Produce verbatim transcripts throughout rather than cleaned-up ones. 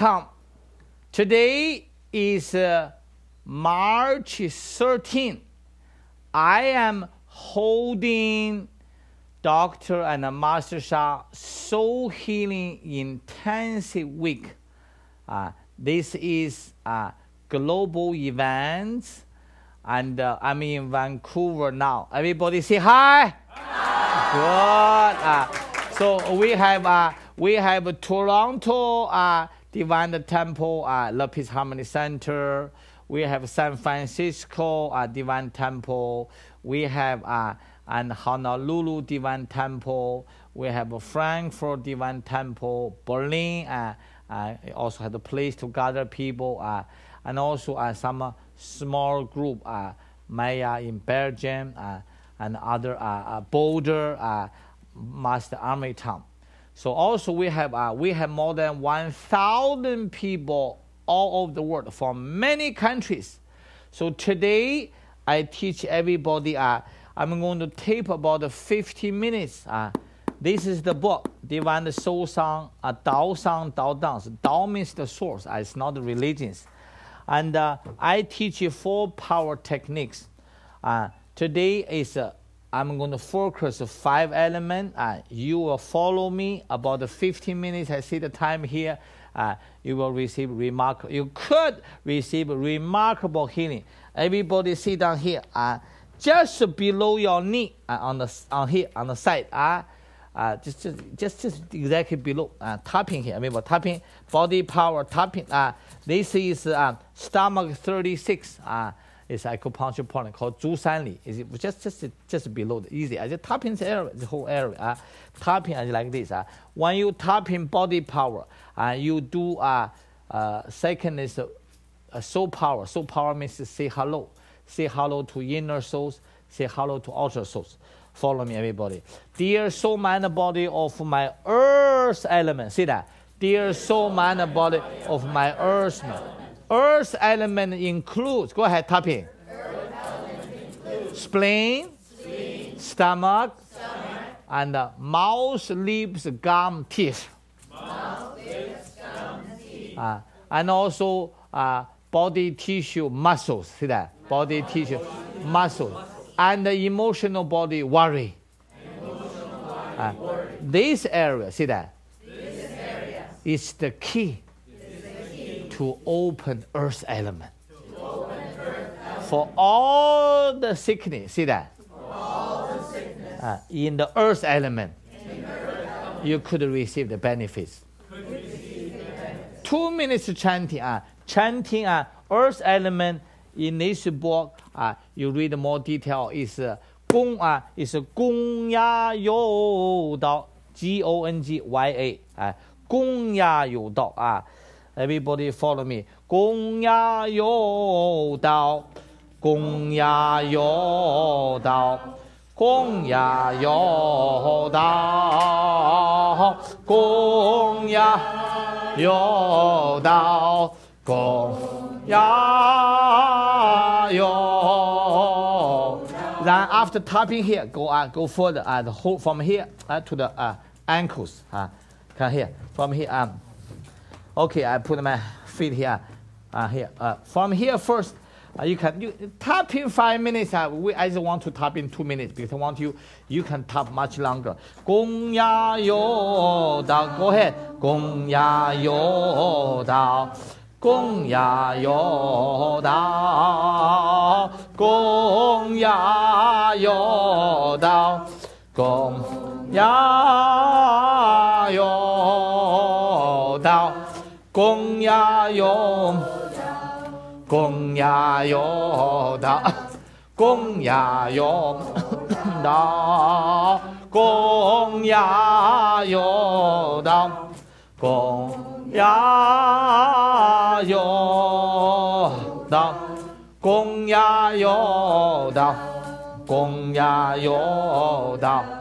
Welcome. Today is uh, March thirteenth. I am holding Doctor and Master Sha Soul Healing Intensive Week. Uh, this is a global event, and uh, I'm in Vancouver now. Everybody say hi. Hi. Good. Uh, So we have uh, we have a Toronto uh, Divine Temple, uh, Love Peace Harmony Center. We have San Francisco uh, Divine Temple. We have uh, an Honolulu Divine Temple. We have a Frankfurt Divine Temple. Berlin uh, uh, also has a place to gather people, uh, and also uh, some uh, small group, uh, Maya in Belgium, uh, and other uh, uh, Boulder. Uh, Master Army Town. So also we have uh, we have more than one thousand people all over the world from many countries. So today I teach everybody. Uh, I'm going to tape about fifteen minutes. Uh, this is the book Divine Soul Song, uh, Dao Song Tao Dance. Dao means the source. Uh, it's not the religions. And uh, I teach you four power techniques. Uh, today is a uh, I'm going to focus five elements. Uh, you will follow me about fifteen minutes. I see the time here. Uh, you will receive remarkable. You could receive remarkable healing. Everybody sit down here. Uh, just below your knee, uh, on the on here on the side. Uh, uh, just just just just exactly below. Uh, tapping here. Remember tapping body power tapping. Uh, this is uh, stomach thirty-six. Uh, It's acupuncture point called Zusanli. Is it just just just below the easy? I just tapping the area, the whole area. Uh, tapping like this. Uh, when you tapping body power, uh, you do uh, uh second is uh, uh, soul power. Soul power means say hello, say hello to inner souls, say hello to outer souls. Follow me, everybody. Dear soul, mind, and body of my earth element. See that? Dear soul, mind, and body of my earth element. Earth element includes, go ahead, tap in. Earth element includes spleen, spleen stomach, stomach, and uh, mouth, lips, gum, teeth. Mouth, lips, gum, teeth. Uh, and also uh, body tissue, muscles. See that? Body tissue, muscles. And the emotional body, worry. Emotional body, uh, worry. This area, see that? This area is the key. To open earth element. To open earth element. For all the sickness, see that? For all the sickness. Uh, in the earth element, in the earth element. You could receive the benefits. Could receive the benefits. Two minutes chanting. Uh, chanting uh, earth element in this book, uh, you read more detail, is uh, gong, uh, is gong ya you dao, G O N G Y A. Uh, gong ya you dao. Uh, Everybody follow me. Gong ya yo dao, gong ya yo dao, gong ya yo dao, gong ya yo dao, gong ya yo. Then after tapping here, go uh, go further and uh, hold from here uh, to the uh, ankles. Uh, come here from here. Um, Okay, I put my feet here, uh, here. Uh, from here first, uh, you can you, tap in five minutes. Uh, we, I just want to tap in two minutes because I want you. You can tap much longer. Gong ya yo dao. Go ahead. Gong ya yo dao. Gong ya yo dao. Gong ya yo dao. Gong ya yo dao. Gong ya yo, gong ya yo da, gong ya yo da, gong ya yo da, gong ya yo da, gong ya yo da, gong ya yo da.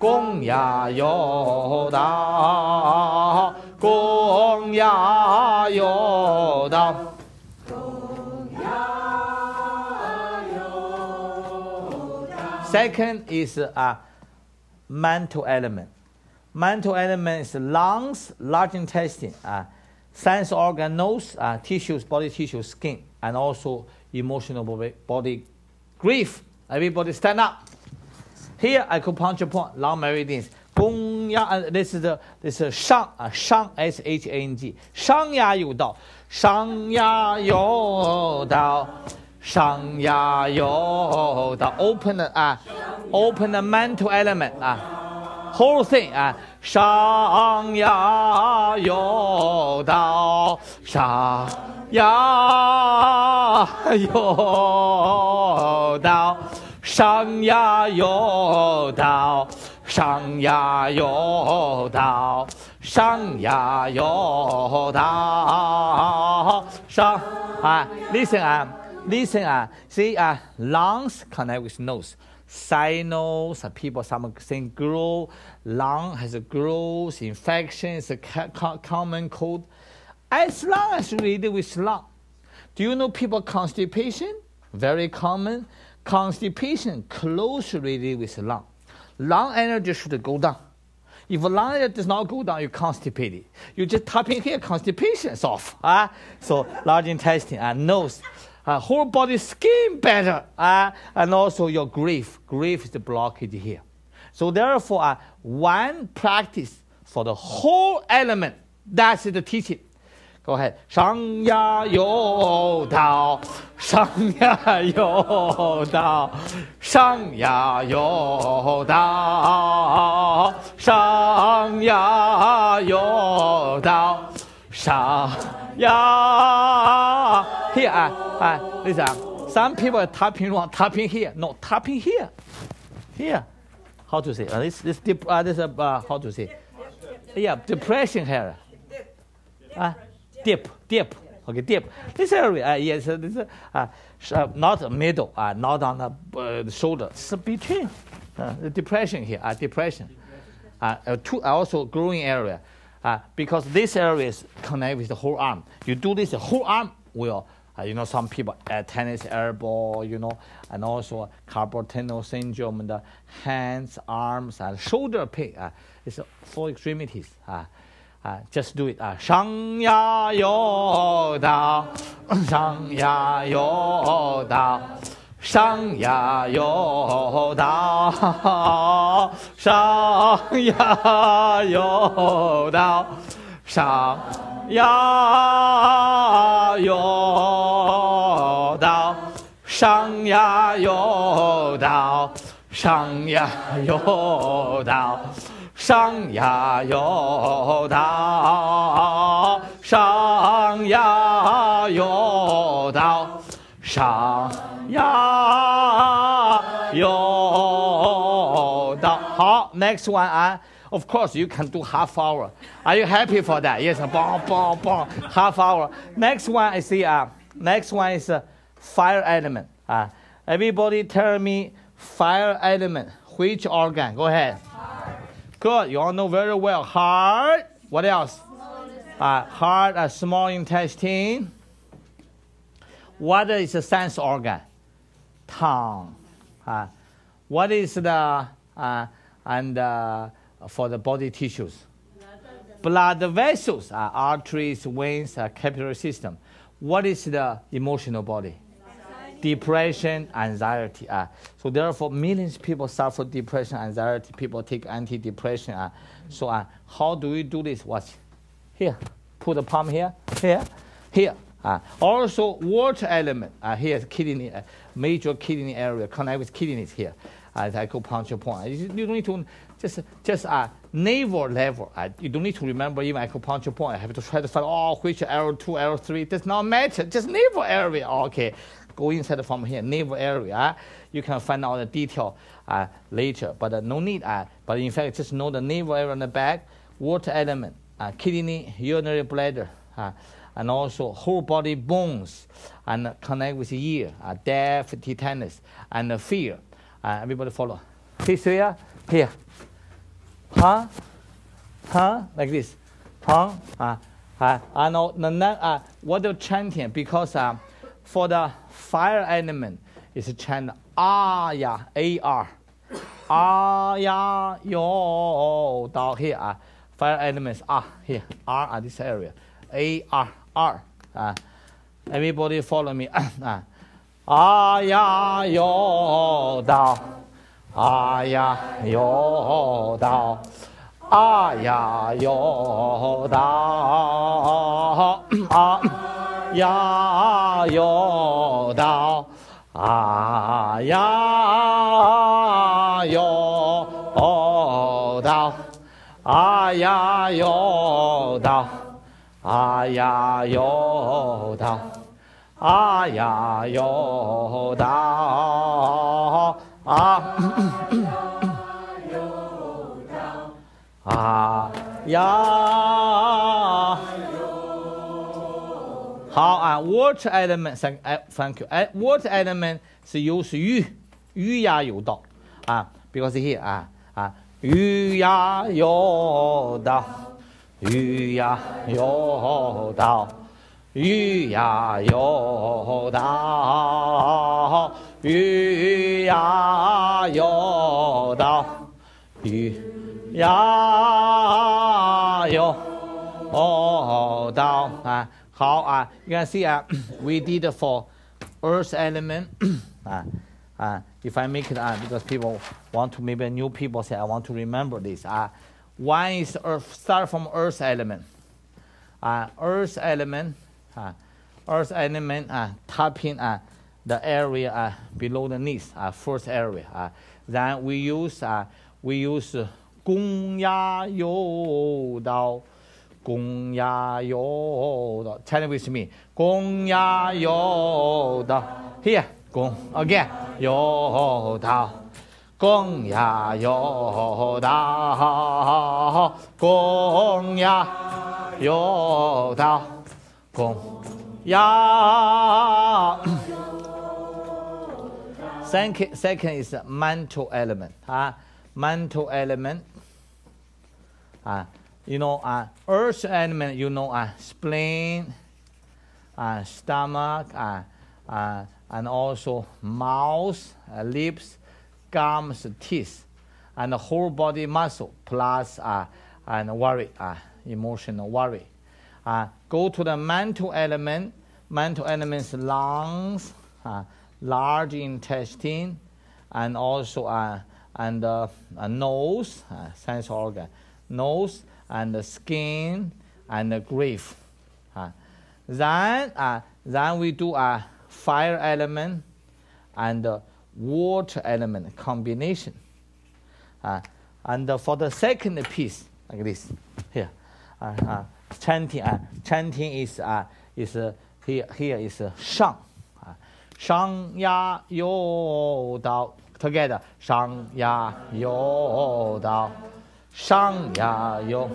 Gong ya yo da, gong ya yo da, gong ya yo da. Second is a uh, mental element. Mental element is lungs, large intestine. Uh, sense organ, nose, uh, tissues, body tissue, skin, and also emotional body, body grief. Everybody stand up. Here, acupuncture point, long meridians. Gong Ya, uh, this is the this is Shang, uh, Shang, S H A N G. Shang Ya Yu Dao. Shang Ya Yu Dao. Shang Ya Yu Dao. Open the uh, open the mental element. Uh. Whole thing, uh, Shang Ya Yu Dao. Shang Ya Yu Dao. Shang Ya Yu Dao. Shang Ya Yu Dao. Shang Ya Yu Dao. Shang. Uh, listen, uh, listen, uh, see, uh, lungs connect with nose. Sinus, people, some things grow, lung has a growth, infection is a common cold. As long as we deal with lung, do you know people constipation? Very common. Constipation closely with lung. Lung energy should go down. If lung energy does not go down, you constipate it. You just tap in here, constipation is off. Ah, so large intestine and nose. Uh, whole body, skin better, uh, and also your grief. Grief is the blockage here. So therefore, uh, one practice for the whole element. That's the teaching. Go ahead. Shang Ya Yu Dao. Shang Ya Yu Dao. Shang Ya Yu Dao. Shang Ya Yu Dao. Shang Ya. Here, uh, uh, listen, uh, some people are tapping wrong, tapping here. No, tapping here. Here. How to say? Uh, this this, dep uh, this uh, how to say? Yeah, depression here. Uh, dip, dip. Okay, dip. This area, uh, yes, uh, this, uh, uh, not middle, uh, not on the, uh, the shoulder. It's between. Uh, the depression here, uh, depression. Uh, uh, two, also growing area. Uh, because this area is connected with the whole arm. You do this, the whole arm will. Uh, you know, some people, uh, tennis elbow, you know, and also uh, carpal tunnel syndrome, the hands, arms, and shoulder pain. Uh, it's uh, four extremities. Uh, uh, just do it. Shang Ya Yu Dao. Shang Ya Yu Dao. Shang Ya Yu Dao. Shang Ya Yu Dao. Shang Ya Yu Dao. Shang Ya Yu Dao. Shang Ya Yu Dao. Shang Ya Yu Dao. Shang Ya Yu Dao. Shang Ya Yu Dao.好, next one, uh, of course you can do half hour. Are you happy for that? Yes, bong, bong, bong, half hour. Next one is the uh, next one is uh, fire element. Uh, everybody tell me fire element, which organ? Go ahead. Heart. Good, you all know very well. Heart. What else? Uh, heart, a uh, small intestine. What is the sense organ? Tongue. Uh, what is the, uh, and uh, for the body tissues? Blood vessels, uh, arteries, veins, uh, capillary system. What is the emotional body? Depression, anxiety. Uh, so therefore, millions of people suffer depression, anxiety. People take antidepressant. Uh, so uh, how do we do this? Watch. Here, put the palm here, here, here. Uh, also, water element. Uh, here's kidney, uh, major kidney area, connect with kidneys here. Uh, I go acupuncture point. You, you don't need to just just uh, navel level. Uh, you don't need to remember even acupuncture point. I have to try to find oh which L two, L three. Does not matter. Just navel area. Okay, go inside from here. Navel area. Uh, you can find out the detail uh, later, but uh, no need. Uh, but in fact, just know the navel area on the back, water element, uh, kidney, urinary bladder. Uh, And also whole body bones, and connect with the ear, uh, death, tetanus, and uh, fear. Uh, everybody follow. This here, here. Huh? Huh? Like this. Huh? Uh, uh, and uh, uh, what they're chanting, because uh, for the fire element, it's chant Aya, A R. Aya, Yo, Dao, here. Uh, fire elements, Ah, here, R, at this area. A R R. Uh, everybody follow me. uh, ah ya yo dao, ah ya yo dao, ah ya yo dao, ah ya yo dao, ah ya yo dao, ah ya yo dao, ah ya yo dao. Ah ya yo dao, ah ya. How uh, water element? Thank, uh, thank you. Uh, water element is used yu, yu ya you dao. Ah, because here ah ah yu ya yo dao, yu ya yo dao. Yu ya yo dao, yu ya yo dao, yu ya yo dao. Uh, how uh, you can see uh, we did it for earth element. uh, uh, if I make it, uh, because people want to, maybe new people say, I want to remember this. Uh, one is earth, start from earth element. Uh, earth element. Uh, earth element uh, tapping uh, the area uh, below the knees, uh, first area. Uh, then we use uh, we use gong ya yo dao, gong ya yo dao. Tell it with me, gong ya yo dao. Here, gong again, yo dao, gong ya yo dao, gong ya yo dao. Gong ya. Second, second is mental element. Uh, mental element. Uh, you know, uh, earth element, you know, uh, spleen, uh, stomach, uh, uh, and also mouth, uh, lips, gums, teeth, and the whole body muscle, plus uh, and worry, uh, emotional worry. Uh, go to the mental element. Mental elements: lungs, uh, large intestine, and also uh, and uh, a nose, uh, sense organ, nose, and the skin, and the grief. Uh, then, uh, then we do a uh, fire element and uh, water element combination. Uh, and uh, for the second piece, like this, here. Uh, uh, Chanting, uh, chanting is uh, is uh, here. Here is uh, shang, uh, shang ya yo dao together. Shang ya yo dao, shang ya yo,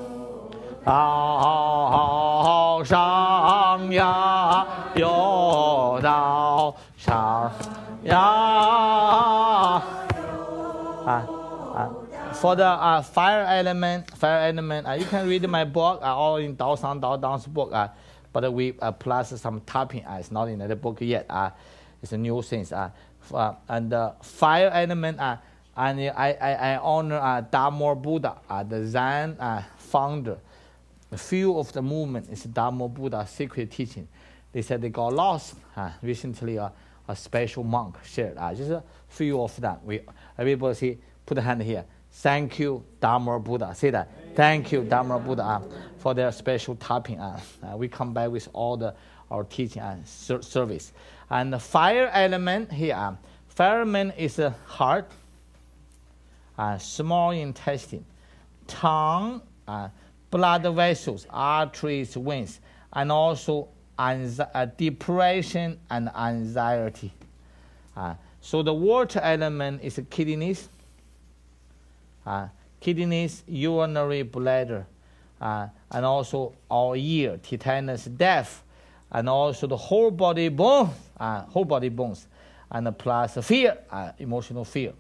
dao, shang ya yo dao, shang ya. Uh, For the uh, fire element, fire element, uh, you can read my book, uh, all in Dao Song Tao Dance book, uh, but we uh, plus some tapping. Uh, it's not in the book yet. Uh, it's a new thing. Uh, uh, and uh, fire element, uh, and I, I, I honor uh, Dhamma Buddha, uh, the Zen uh, founder. A few of the movement is Dhamma Buddha secret teaching. They said they got lost uh, recently. Uh, a special monk shared. Uh, just a few of them. We everybody see, put a hand here. Thank you, Dhamma Buddha. Say that. Thank you, Dhamma Buddha, uh, for their special tapping. Uh, uh, we come back with all the our teaching and ser service. And the fire element here. Uh, fire element is the uh, heart, uh, small intestine, tongue, uh, blood vessels, arteries, veins, and also uh, depression and anxiety. Uh, so the water element is the kidneys. Uh, kidneys, urinary bladder, uh, and also our ear, tetanus, death, and also the whole body bones, uh, whole body bones, and plus fear, uh, emotional fear.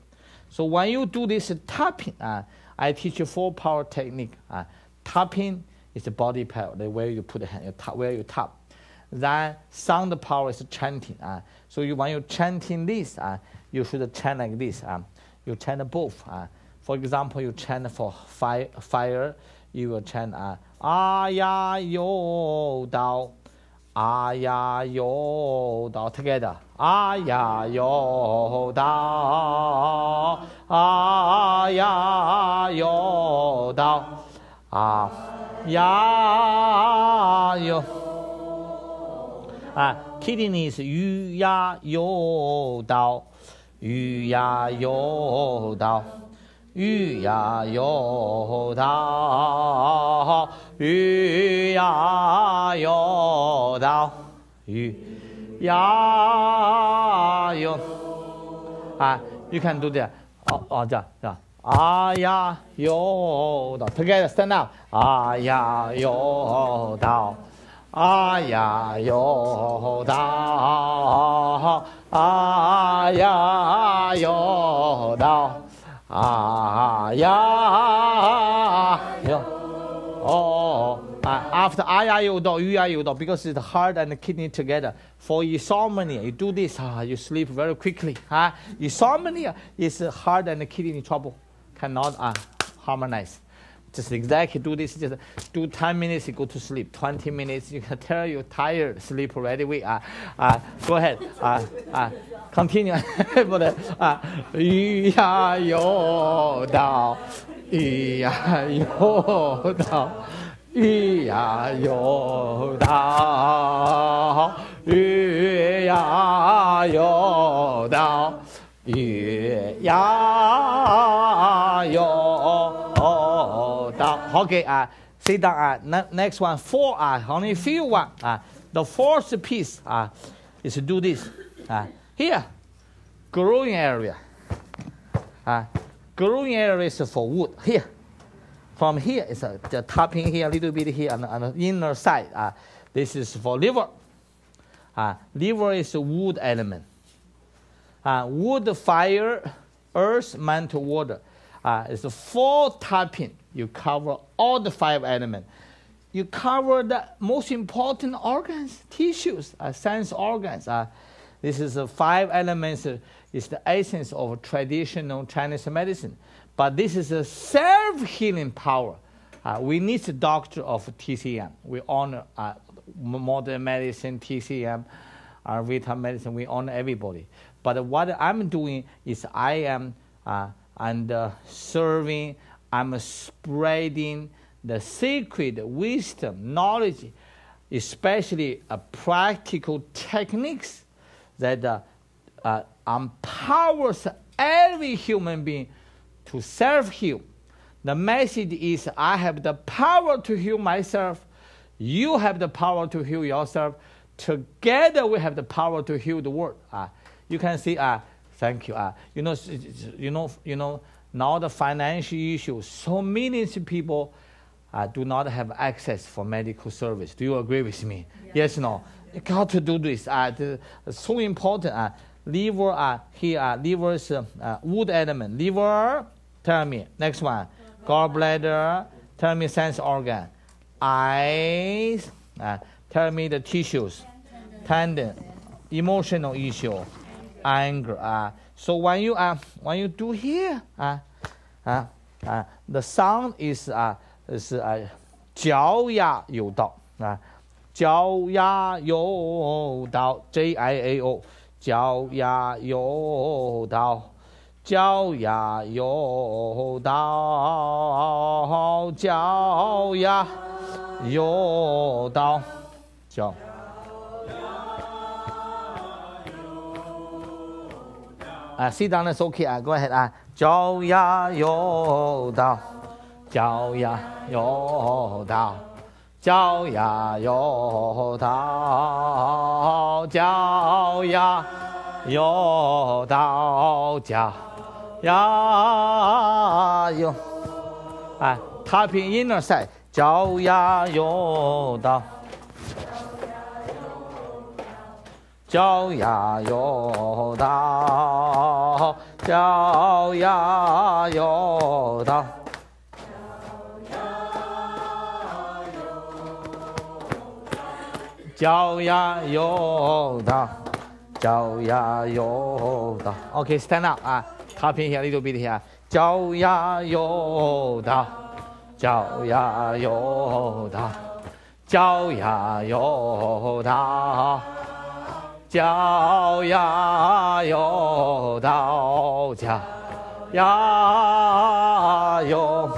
So when you do this tapping, uh, I teach you four power technique. Uh, tapping is the body power, where you put the hand, you tap, where you tap. Then sound power is chanting. Uh, so you, when you chanting this, uh, you should chant like this. Uh, you chant both. Uh, For example, you chant for fire, fire, you will chant uh, Ah Ya Yo Dao, Ah Ya Yo Dao together. Ah Ya Yo Dao, Ah Ya Yo Dao, Ah Ya Yo. Uh, Kidding is Yu Ya Yo Dao, Yu Ya Yo Dao. Yu ya yo dao, yu ya yo dao, yu ya yo. Ah, you can do that. Oh, oh, yeah, yeah. Ah ya yo dao. Together, stand up. Ah ya yo dao. Ah ya yo dao. Ah ya yo dao. Ah yeah, yeah. Oh, uh, after I I O U I O, because it's the heart and the kidney together. For insomnia, you do this, uh, you sleep very quickly. Uh, insomnia is uh, heart and the kidney trouble, cannot uh, harmonize. Just exactly do this. Just do ten minutes, you go to sleep. twenty minutes, you can tell you're tired, sleep already. We uh, uh, go ahead. Uh, uh, continue. Yu ya yo dao, yu ya yo dao, yu ya yo dao, yu ya yo dao, yu ya yo. Okay, uh, sit down. Uh, ne next one, four. Uh, only few one. Uh, the fourth piece uh, is to do this. Uh, here, growing area. Uh, growing area is for wood. Here, from here is uh, the tapping here, a little bit here on, on the inner side. Uh, this is for liver. Uh, liver is a wood element. Uh, wood, fire, earth, mantle, water. Uh, it's a four tapping. You cover all the five elements. You cover the most important organs, tissues, uh, sense organs. Uh, this is the five elements. Uh, is the essence of traditional Chinese medicine. But this is a self-healing power. Uh, we need the doctor of T C M. We honor uh, modern medicine, T C M, Ayurveda medicine. We honor everybody. But what I'm doing is I am uh, and uh, serving. I'm spreading the sacred wisdom, knowledge, especially uh, practical techniques that uh, uh, empowers every human being to self-heal. The message is, I have the power to heal myself. You have the power to heal yourself. Together we have the power to heal the world. Uh, you can see, uh, thank you. Uh, you know, you know, you know. Now the financial issue, so millions of people uh, do not have access for medical service. Do you agree with me? Yeah. Yes, no? Yeah. Got to do this. Uh, it's so important. Uh, liver, uh, here, uh, liver's uh, uh, wood element. Liver, tell me. Next one. Gallbladder, tell me sense organ. Eyes, uh, tell me the tissues. Tendon, emotional issue. Anger. Uh, so when you uh, when you do here, uh, uh, uh, the sound is uh, is uh, 嚼牙有道啊，嚼牙有道 J I A O， 嚼牙有道，嚼牙有道，嚼牙有道，嚼。Uh, sit down, it's okay. Uh, go ahead. Uh, 嚼牙有道，嚼牙有道，嚼牙有道，嚼牙有道，嚼牙有。哎，踏平 inner side， 嚼牙有道，嚼牙有道，嚼牙有道，嚼牙有道，嚼牙有道。Okay, stand up. Ah, tapping here a little bit here. 嚼牙有道，教呀有他，教呀有他，教呀有道，教呀有。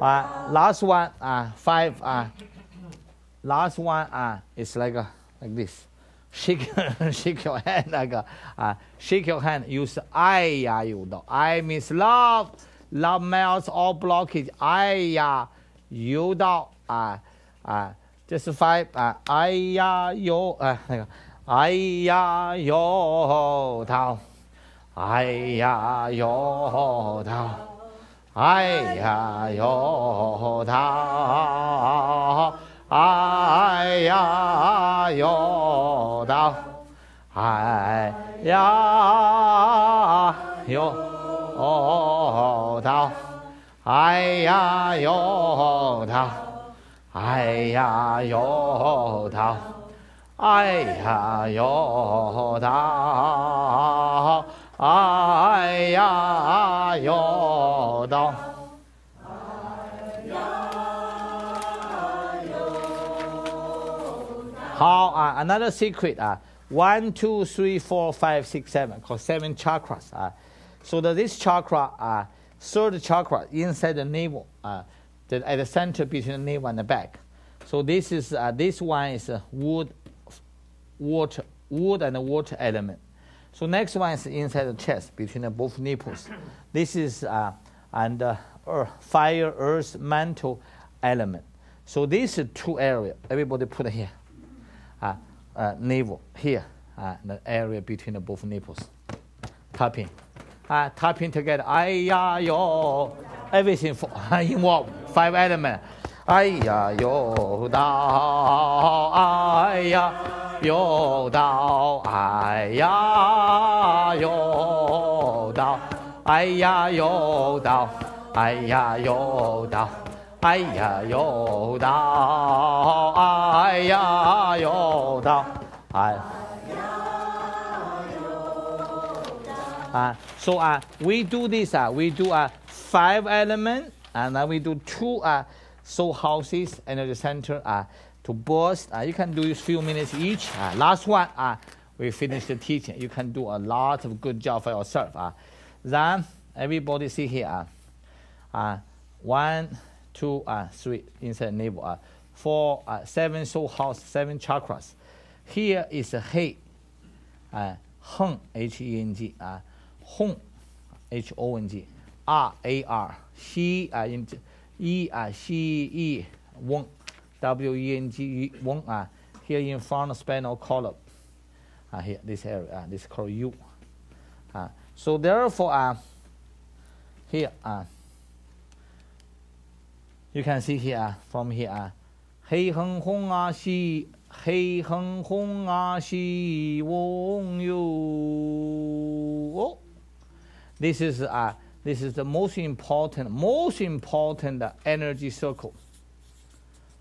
啊 ，last one 啊 ，five 啊 ，last one 啊 ，it's like a, like this. Shake, shake your hand 那个啊 ，shake your hand use I 呀有道 ，I means love. Love melts all blockage. 哎呀，游到啊啊，这是 five 啊。哎呀，游啊那个，哎呀，游到，哎呀，游到，哎呀，游到，哎呀，游到，哎呀，游。哦，他，哎呀哟，他，哎呀哟，他，哎呀哟，他，哎呀哟，他。好啊 ，another secret 啊 ，one two three four five six seven， called seven chakras 啊。So that this chakra, uh, third chakra inside the navel, uh, that at the center between the navel and the back. So this is uh, this one is uh, wood, water, wood and water element. So next one is inside the chest between the both nipples. This is uh, and uh, earth, fire, earth, mantle element. So these are two areas. Everybody put here, uh, uh, navel here, uh, the area between the both nipples. Tapping. Uh, tapping together, ay ya yo, everything for, involved, five elements. Ay ya yo dao, ay ya yo dao, ay ya yo dao, ay ya yo dao, ay ya yo dao, ay ya yo dao, ay ya yo dao, ay. Uh, so uh, we do this, uh, we do uh, five elements, and then we do two uh, soul houses, energy center uh, to burst. Uh, you can do a few minutes each. Uh, last one, uh, we finish the teaching. You can do a lot of good job for yourself. Uh. Then everybody see here. Uh, uh, one, two, uh, three, inside navel. Uh, four, uh, seven soul house, seven chakras. Here is a he, uh, heng, H E N G. Uh, Hong, H O N G, R A R, she, uh, E, uh, she, E, Wong, W E N G, Wong, uh, here in front of spinal column, uh, here, this area, uh, this is called U. Uh, so therefore, uh, here, uh, you can see here, uh, from here, uh, Hei Heng Hong, uh, she, Hei Heng Hong, uh, she, Wong, you, oh. This is, uh, this is the most important, most important energy circle.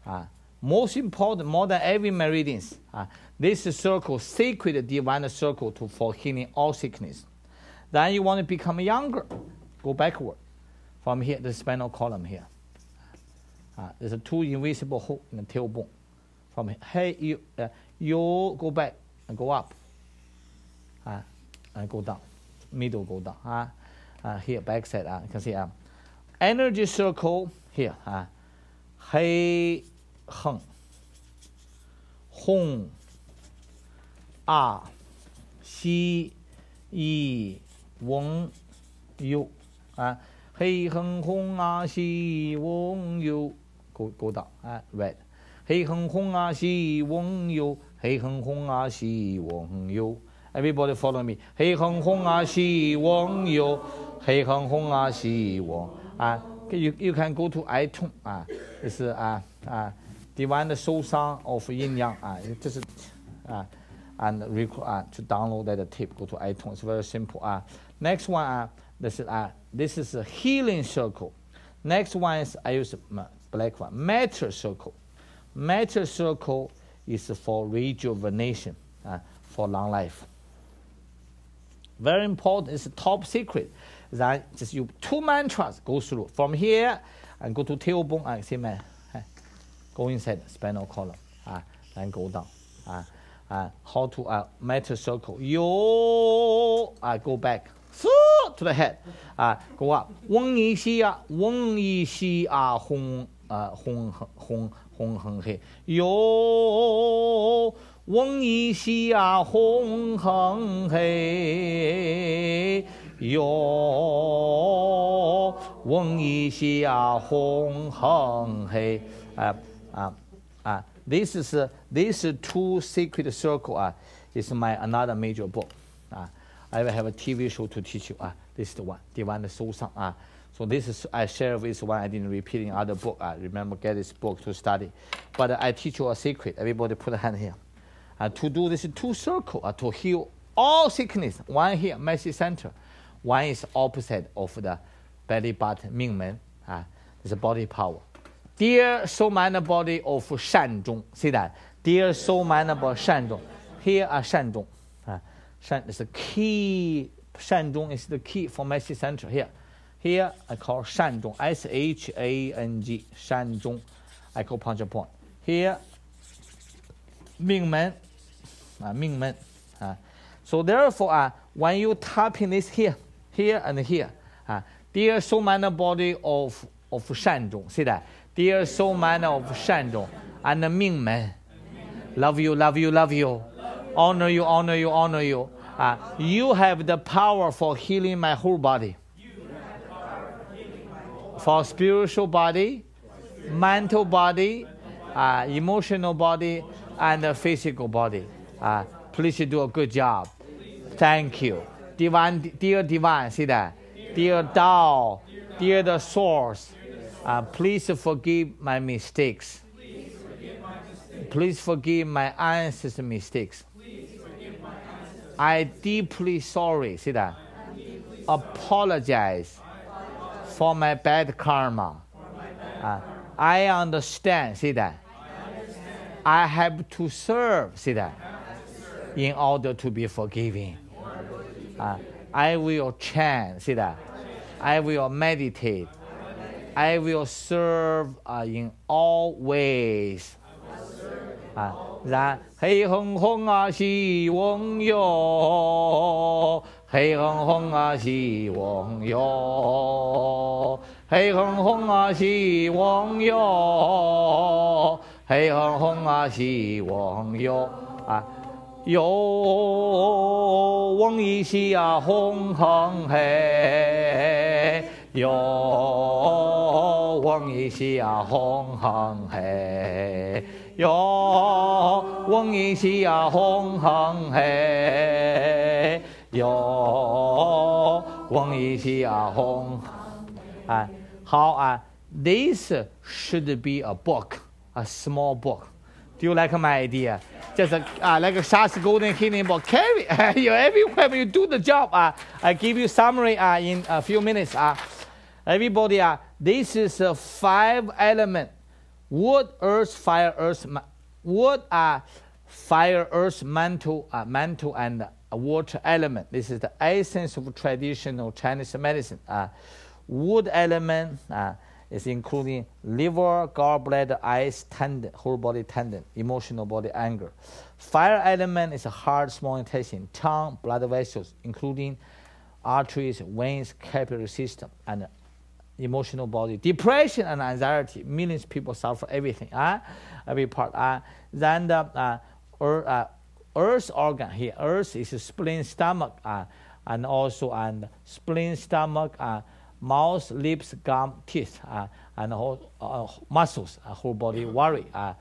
Uh, most important, more than every meridians. Uh, this is circle, sacred divine circle to, for healing all sickness. Then you want to become younger. Go backward. From here, the spinal column here. Uh, there's a two invisible hole in the tailbone. From here, hey, you, uh, you go back and go up. Uh, and go down. Middle go down, uh, uh, here back side, uh, you can see, uh, energy circle here, uh, Hei Heng Hong Ah Xi Yi Wong Yu, uh, Hei Heng Hong Ah Xi Wong Yu, go, go down, uh, right, Hei Heng Hong Ah Xi Wong Yu, Hei Heng Hong Ah Xi Wong Yu. Everybody follow me. Hei Heng Hong Ah Xi Wong Yu. Hei Heng Hong Ah Xi Wong. Ah, you you can go to iTunes. Ah, it's ah ah Divine Soul Song of Yin Yang. Ah, this is ah and record ah to download that tape. Go to iTunes. It's very simple. Ah, next one ah this is ah this is a healing circle. Next one is I use black one. Matter circle. Matter circle is for rejuvenation. Ah, for long life. Very important. It's a top secret. Then just you two mantras go through from here and go to tailbone and same, go inside spinal column, uh, and go down. Uh, uh, how to uh, metal circle? Yo, I uh, go back to the head. Uh, go up. Wong yi xi a, wong yi xi a, hong hong hong hong hong he. Yo. 嗡一西啊，红恒嘿哟，嗡一西啊，红恒嘿啊啊啊 ！This is this two sacred circle 啊、uh, is my another major book 啊、uh, I will have a T V show to teach you 啊、uh, this is the one Divine Soul Song 啊、uh, so this is I share with one I didn't repeat in other book 啊、uh, remember get this book to study but uh, I teach you a secret everybody put a hand here. Uh, to do this two circle uh, to heal all sickness. One here, message center. One is opposite of the belly button, Mingmen. Uh, it's a body power. Dear soul mind body of Shanzhong. See that? Dear soul mind body Shanzhong. Here are Shanzhong. Uh, Shan is the key. Shanzhong is the key for message center. Here. Here I call Shanzhong. S H A N G. Shanzhong. I call puncture point. Here. Mingmen, uh, Mingmen. Uh. So therefore, uh, when you tapping this here, here and here, uh, dear soul mind body of of Shanzhong, see that? Dear soul mind of Shanzhong and Mingmen, love you, love you, love you, honor you, honor you, honor you. Uh, you have the power for healing my whole body, for spiritual body, mental body, uh, emotional body. And the physical body. Uh, please do a good job. Thank you. Divine, dear Divine, see that? Dear Dao, dear the Source, uh, please forgive my mistakes. Please forgive my ancestors' mistakes. I deeply sorry, see that? Apologize for my bad karma. Uh, I understand, see that? I have to serve, see that, in order to be forgiving. Uh, I will chant, see that. I will meditate. I will serve uh, in all ways. That hey hong hong ah she wong yo, hey hong hong ah she wong yo, hey hong hong ah she wong yo. Hey Hong Hong Ah Xi Wong Yo Ah Yo Wong Yi Xi Ah Hong Hong Hey Yo Wong Yi Xi Ah Hong Hong Hey Yo Wong Yi Xi Ah Hong Hong Hey Yo Wong Yi Xi Ah Hong Ah How Ah This should be a book. A small book. Do you like my idea? Just a, uh, like a Sha's golden healing book. Carry you everywhere. You do the job. Uh, I give you summary uh, in a few minutes. Uh, everybody, uh, this is a uh, five element: wood, earth, fire, earth. Wood, uh, fire, earth, mantle, uh, mantle, and uh, water element. This is the essence of traditional Chinese medicine. Uh, wood element. Uh, It's including liver, gallbladder, eyes, tendon, whole body tendon, emotional body, anger. Fire element is heart, small intestine, tongue, blood vessels, including arteries, veins, capillary system, and emotional body. Depression and anxiety. Millions of people suffer everything. Uh, every part. Uh, then the uh, earth, uh, earth organ here. Earth is spleen, stomach, uh, and also and spleen, stomach, uh, mouth, lips, gum, teeth, uh, and whole, uh, muscles, uh, whole body worry. Uh,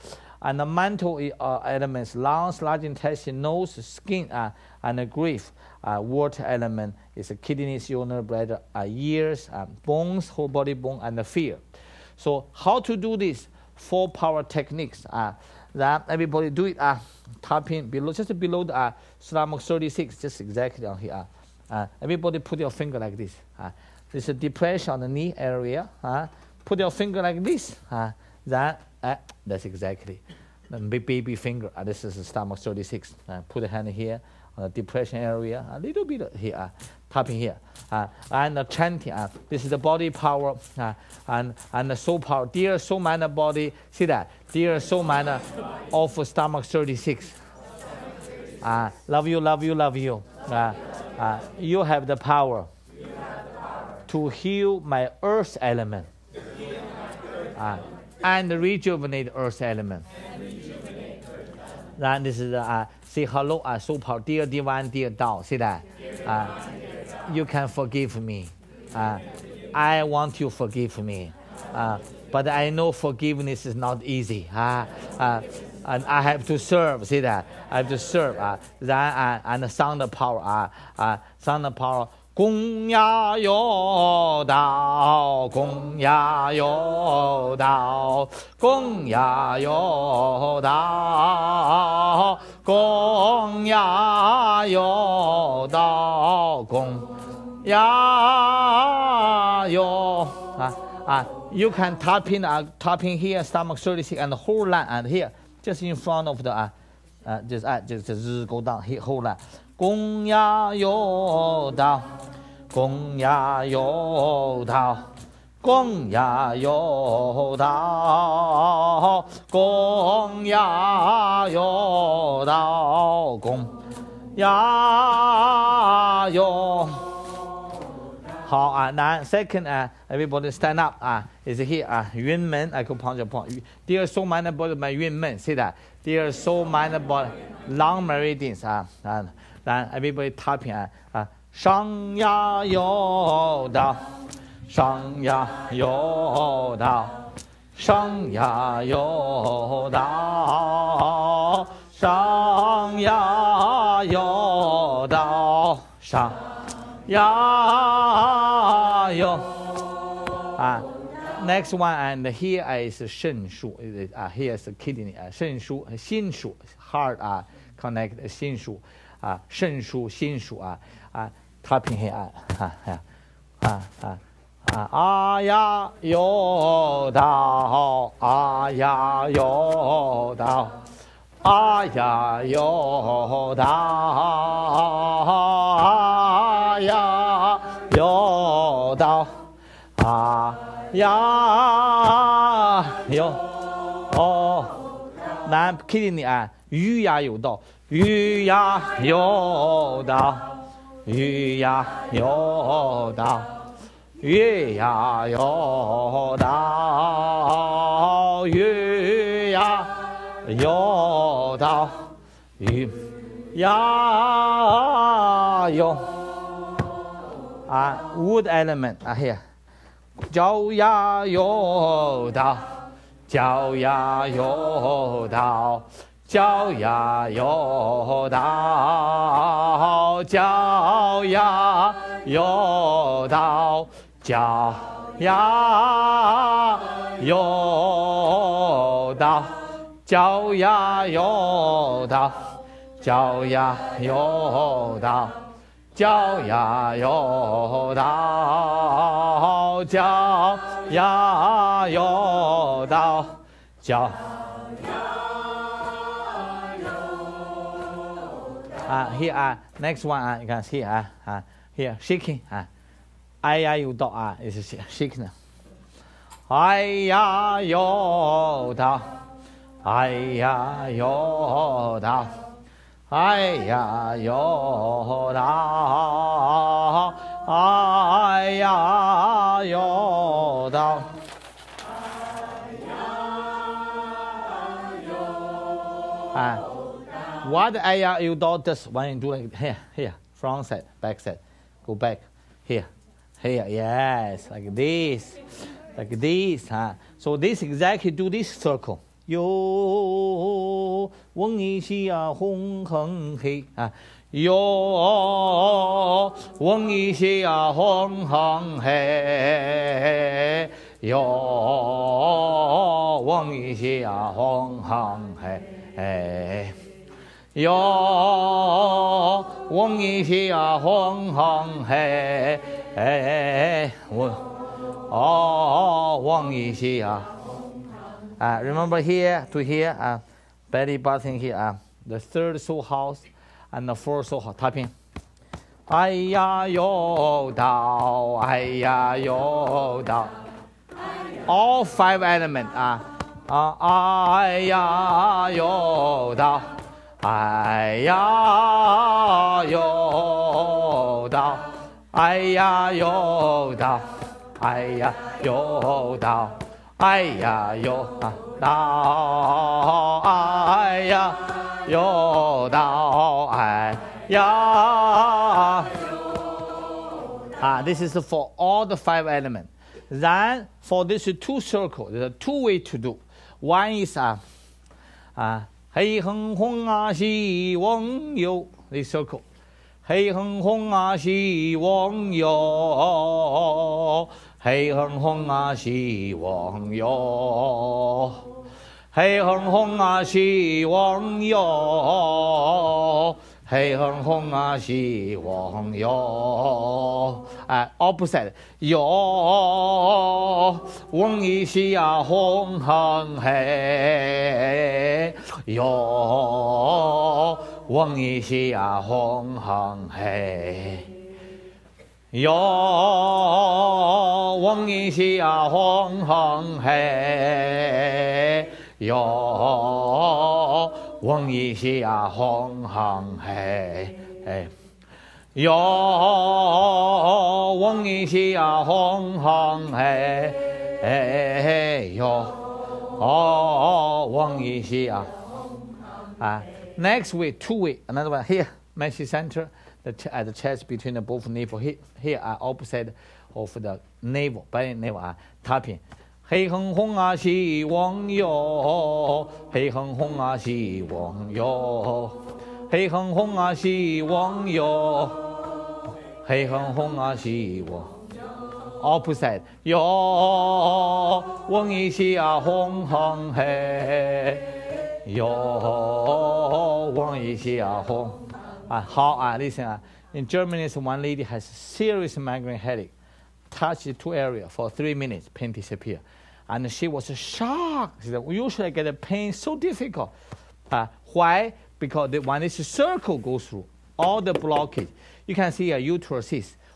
and the mental uh, elements, lungs, large intestine, nose, skin, uh, and uh, grief. Uh, water element is uh, kidneys, urinary bladder, uh, ears, uh, bones, whole body bone, and uh, fear. So how to do this? Four power techniques. Uh, that everybody do it. Uh, tapping below, just below the uh, stomach thirty-six, just exactly on here. Uh, uh, everybody put your finger like this. Uh, This is depression on the knee area. Uh, put your finger like this. Uh, that, uh, that's exactly. Baby finger. Uh, this is the stomach thirty-six. Uh, put the hand here on the depression area. A little bit here. Uh, tapping here. Uh, and uh, chanting, uh, this is the body power uh, and, and the soul power. Dear soul manner body, see that? Dear soul manner of stomach thirty-six. Uh, love you, love you, love you. Uh, uh, you have the power to heal my earth element uh, and rejuvenate earth element. Then this is, uh, say hello, uh, soul power. Dear divine, dear Dao, see that? Uh, You can forgive me. Uh, I want you to forgive me. Uh, but I know forgiveness is not easy. Uh, uh, and I have to serve. See that? I have to serve. Uh, that, uh, and the sound of power. Uh, uh, sound of power. Gong ya yo dao, gong ya yo dao, gong ya yo dao, gong ya yo dao, gong ya yo. Ah, ah, you can tap in, uh, tap in here, stomach thirty-six, and the whole line, and here, just in front of the, uh, uh, just, uh, just, just go down here, whole line. 公呀有道，公呀有道，公呀有道，公呀有道，公呀有。好啊，那 second 啊 ，everybody stand up 啊 ，is here 啊，云门 I go punch upon。第二 soul mind body 嘛，云门 ，see that？ 第二 soul mind body long meridians 啊啊。 Then everybody tapping. Uh, Shang ya yo da, Shang ya yo da, Shang ya yo da, Shang ya yo da, Shang ya yo. Ah, next one and here is Shen Shu. Ah, here is kidney. Ah, Shen Shu, Xin Shu, heart. Ah, connect Xin Shu. 啊，肾属、心属啊，啊，太平黑暗，啊啊啊啊啊！啊呀有道，啊呀有道，啊呀有道，啊呀有道，啊呀有哦，难 kidding 你啊，鱼呀有道。 鱼呀有道，鱼呀有道，鱼呀有道，鱼呀有道，鱼呀有啊 ，wood element 啊 here， 脚呀有道，脚呀有道。 教呀有道，教呀有道，教呀有道，教呀有道，教呀有道，教呀有道，教呀有道，教。 Uh, here, uh, next one, uh, you can see, uh, uh, here, shaking. Uh, I, I, you, dog, uh, is shaking. I, I, you, dog. I, I, you, dog. I, I, you, dog. I, I, you, dog. Uh, What I you do this when you do like here, here, front side, back side, go back, here, here, yes, like this, like this, huh? So this exactly do this circle. Yo, Wong Yixia Hong Hong He. Yo, Wong Yixia Hong Hong He. Yo, Wong Yixia Hong Hong He. 哟，往一些啊，红红嘿，哎，我，哦，往一些啊，啊 ，remember here to here 啊 ，belly button here 啊 ，the third soul house and the fourth soul house tapping 哎呀呦道，哎呀呦道， all five elements 啊啊，哎呀呦道，哎呀呦道，哎呀呦道，哎呀呦道，哎呀呦道，哎呀呦道，哎呀。 Ah, this is for all the five elements. Then for this two circles, there are two ways to do. One is ah, ah, hey heng hong ah si wong yo. This circle, hey heng hong ah si wong yo, hey heng hong ah si wong yo, hey heng hong ah si wong yo. Hey Hong Hong Ah She Wong Yo. Opposite Yo Wong Yi She Ah Hong Hong Hey Yo Wong Yi She Ah Hong Hong Hey Yo Wong Yi She Ah Hong Hong Hey Yo 王一西啊，红红嘿，哎，哟，王一西啊，红红嘿，哎嘿哟，哦，王一西啊，啊 ，next way, two way, another one here, Maxi center, the at the chest between the both navel here, here are opposite of the navel, belly navel 啊 ，tapping. 黑哼哼啊，西王哟！黑哼哼啊，西王哟！黑哼哼啊，西王哟！黑哼哼啊，西王。Opposite 哟，王一西啊，哼哼嘿！哟，王一西啊，哼啊，好啊 ，listen 啊 ，in Germany, one lady has serious migraine headache. Touched two areas for three minutes, pain disappeared. And she was shocked. She said, usually I get a pain so difficult. Uh, why? Because the, when this circle goes through, all the blockage, you can see a uterus.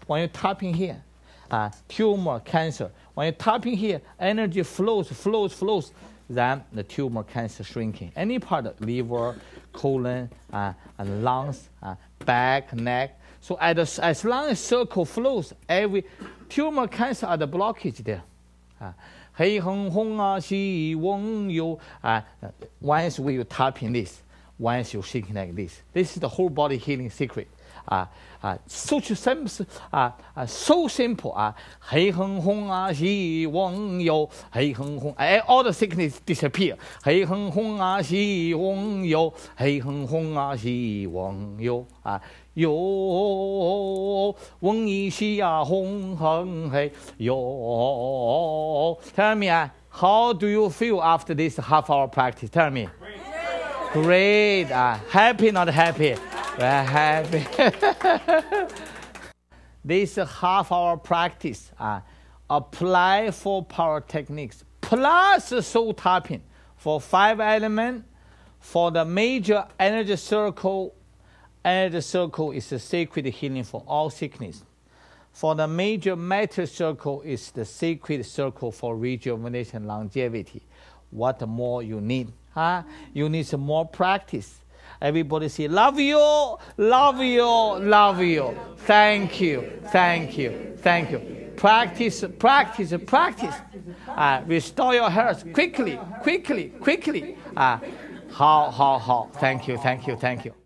When you tap in here, uh, tumor, cancer. When you tap in here, energy flows, flows, flows. Then the tumor, cancer shrinking. Any part of liver, colon, uh, and lungs, uh, back, neck. So at a, as long as circle flows, every tumor, cancer are the blockage there. Hey hong hong ah she wong you. Once we tap in this, once you shaking like this. This is the whole body healing secret. Uh, uh, so, uh, uh, so simple. Hey hong hong ah she wong you. Hey hong hong. All the sickness disappear. Hey hong hong ah she wong you. Hey hong hong ah she wong you. Uh, 哟，嗡一西呀，红红嘿，哟。Tell me, ah, how do you feel after this half-hour practice? Tell me. Great, ah, happy, not happy? We're happy. This half-hour practice, ah, apply four power techniques plus soul tapping for five elements for the major energy circle. Energy circle is the sacred healing for all sickness. For the major matter circle is the sacred circle for rejuvenation and longevity. What more you need? Huh? You need some more practice. Everybody say, love you, love you, love you. Thank you, thank you, thank you. Practice, practice, practice. Uh, restore your health quickly, quickly, quickly. Uh, how, how, how. Thank you, thank you, thank you.